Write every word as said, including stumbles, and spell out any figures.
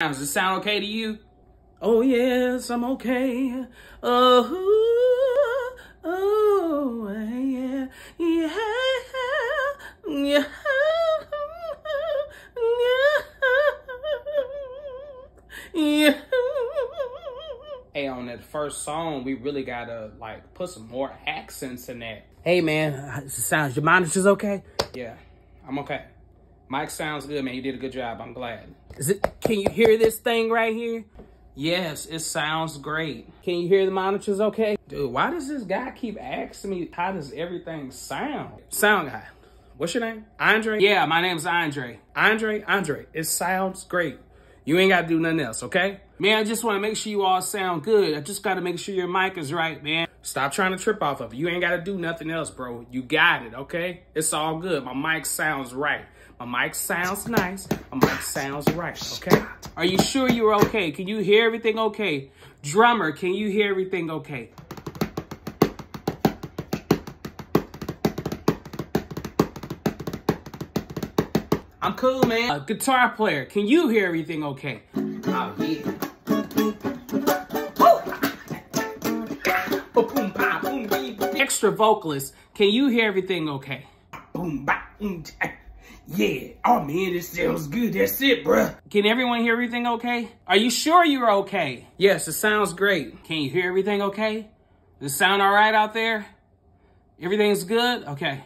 Does it sound okay to you? Oh yes, I'm okay. Oh, oh, yeah, yeah, yeah, yeah, yeah. Hey, on that first song, we really gotta like put some more accents in that. Hey man, it sounds your monitor's okay? Yeah, I'm okay. Mike sounds good, man. You did a good job. I'm glad. Is it, can you hear this thing right here? Yes, it sounds great. Can you hear the monitors okay? Dude, why does this guy keep asking me how does everything sound? Sound guy, what's your name? Andre? Yeah, my name's Andre. Andre, Andre, it sounds great. You ain't got to do nothing else, okay? Man, I just want to make sure you all sound good. I just got to make sure your mic is right, man. Stop trying to trip off of it. You ain't got to do nothing else, bro. You got it, okay? It's all good. My mic sounds right. My mic sounds nice. My mic sounds right, okay? Are you sure you're okay? Can you hear everything okay? Drummer, can you hear everything okay? I'm cool, man. Uh, guitar player, can you hear everything okay? Oh, yeah. Extra vocalist, can you hear everything okay? Yeah, oh man, this sounds good. That's it, bruh. Can everyone hear everything okay? Are you sure you're okay? Yes, it sounds great. Can you hear everything okay? Does it sound all right out there? Everything's good? Okay.